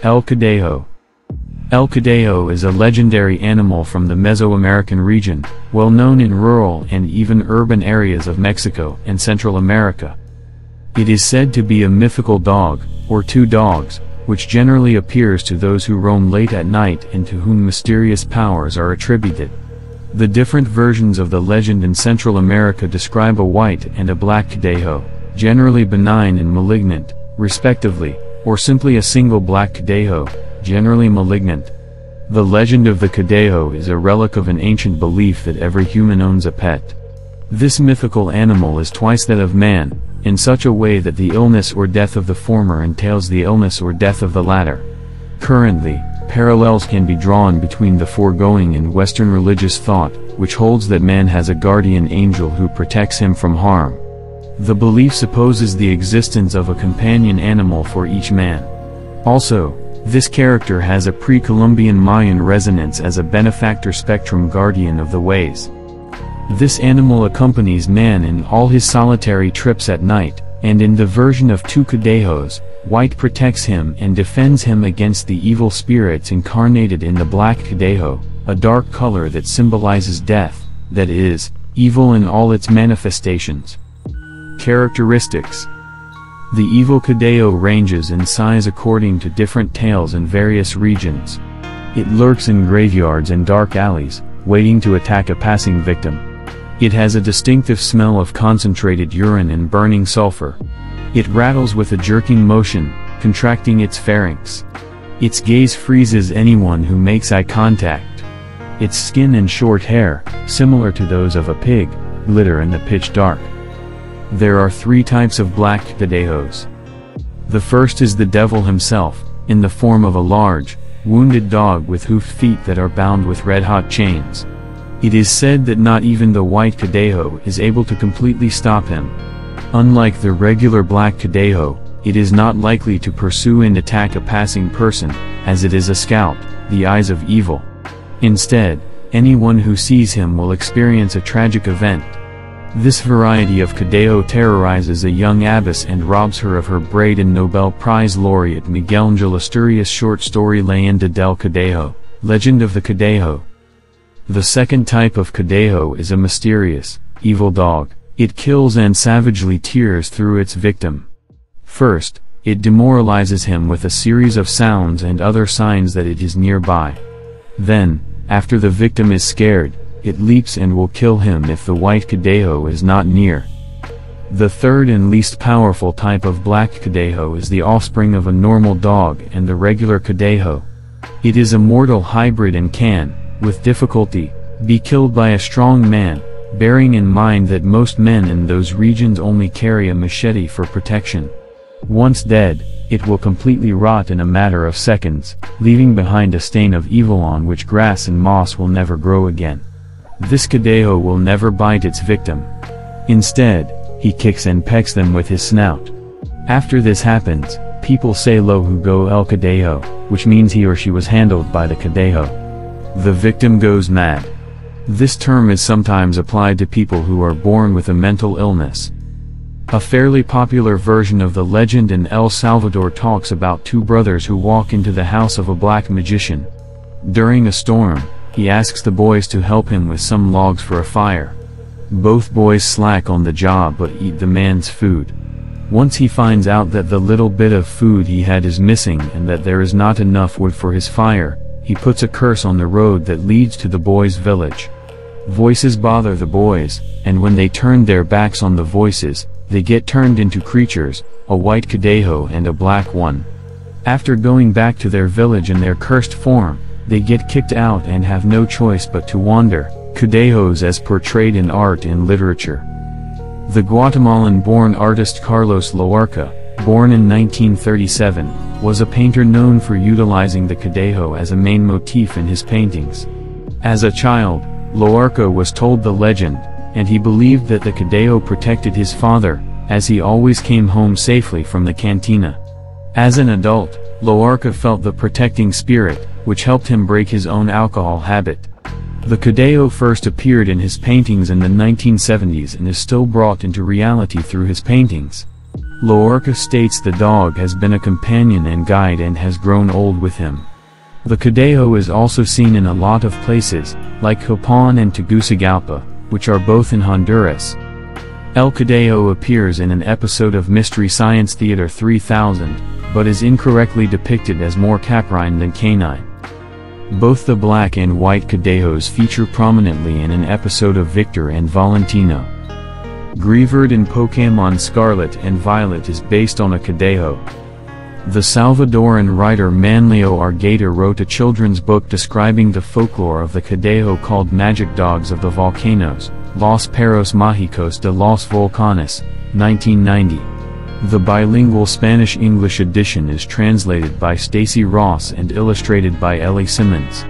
El Cadejo. El Cadejo is a legendary animal from the Mesoamerican region, well known in rural and even urban areas of Mexico and Central America. It is said to be a mythical dog, or two dogs, which generally appears to those who roam late at night and to whom mysterious powers are attributed. The different versions of the legend in Central America describe a white and a black Cadejo, generally benign and malignant, respectively, or simply a single black Cadejo, generally malignant. The legend of the Cadejo is a relic of an ancient belief that every human owns a pet. This mythical animal is twice that of man, in such a way that the illness or death of the former entails the illness or death of the latter. Currently, parallels can be drawn between the foregoing and Western religious thought, which holds that man has a guardian angel who protects him from harm. The belief supposes the existence of a companion animal for each man. Also, this character has a pre-Columbian Mayan resonance as a benefactor spectrum guardian of the ways. This animal accompanies man in all his solitary trips at night, and in the version of two Cadejos, white protects him and defends him against the evil spirits incarnated in the black Cadejo, a dark color that symbolizes death, that is, evil in all its manifestations. Characteristics. The evil Cadejo ranges in size according to different tales in various regions. It lurks in graveyards and dark alleys, waiting to attack a passing victim. It has a distinctive smell of concentrated urine and burning sulfur. It rattles with a jerking motion, contracting its pharynx. Its gaze freezes anyone who makes eye contact. Its skin and short hair, similar to those of a pig, glitter in the pitch dark. There are three types of black Cadejos. The first is the devil himself, in the form of a large, wounded dog with hoofed feet that are bound with red-hot chains. It is said that not even the white Cadejo is able to completely stop him. Unlike the regular black Cadejo, it is not likely to pursue and attack a passing person, as it is a scout, the eyes of evil. Instead, anyone who sees him will experience a tragic event. This variety of Cadejo terrorizes a young abbess and robs her of her braid and Nobel Prize laureate Miguel Angel Asturias' short story Leyenda del Cadejo, Legend of the Cadejo. The second type of Cadejo is a mysterious, evil dog. It kills and savagely tears through its victim. First, it demoralizes him with a series of sounds and other signs that it is nearby. Then, after the victim is scared, it leaps and will kill him if the white Cadejo is not near. The third and least powerful type of black Cadejo is the offspring of a normal dog and the regular Cadejo. It is a mortal hybrid and can, with difficulty, be killed by a strong man, bearing in mind that most men in those regions only carry a machete for protection. Once dead, it will completely rot in a matter of seconds, leaving behind a stain of evil on which grass and moss will never grow again. This Cadejo will never bite its victim. Instead, he kicks and pecks them with his snout. After this happens, people say lo jugó el Cadejo, which means he or she was handled by the Cadejo. The victim goes mad. This term is sometimes applied to people who are born with a mental illness. A fairly popular version of the legend in El Salvador talks about two brothers who walk into the house of a black magician. During a storm, he asks the boys to help him with some logs for a fire. Both boys slack on the job but eat the man's food. Once he finds out that the little bit of food he had is missing and that there is not enough wood for his fire, he puts a curse on the road that leads to the boys' village. Voices bother the boys, and when they turn their backs on the voices, they get turned into creatures, a white Cadejo and a black one. After going back to their village in their cursed form, they get kicked out and have no choice but to wander, Cadejos as portrayed in art and literature. The Guatemalan-born artist Carlos Loarca, born in 1937, was a painter known for utilizing the Cadejo as a main motif in his paintings. As a child, Loarca was told the legend, and he believed that the Cadejo protected his father, as he always came home safely from the cantina. As an adult, Loarca felt the protecting spirit, which helped him break his own alcohol habit. The Cadejo first appeared in his paintings in the 1970s and is still brought into reality through his paintings. Loarca states the dog has been a companion and guide and has grown old with him. The Cadejo is also seen in a lot of places, like Copan and Tegucigalpa, which are both in Honduras. El Cadejo appears in an episode of Mystery Science Theater 3000, but is incorrectly depicted as more caprine than canine. Both the black and white Cadejos feature prominently in an episode of Victor and Valentino. Grievered in Pokémon Scarlet and Violet is based on a Cadejo. The Salvadoran writer Manlio Argueta wrote a children's book describing the folklore of the Cadejo called Magic Dogs of the Volcanoes, Los Perros Mágicos de los Volcanes, 1990. The bilingual Spanish-English edition is translated by Stacy Ross and illustrated by Ellie Simmons.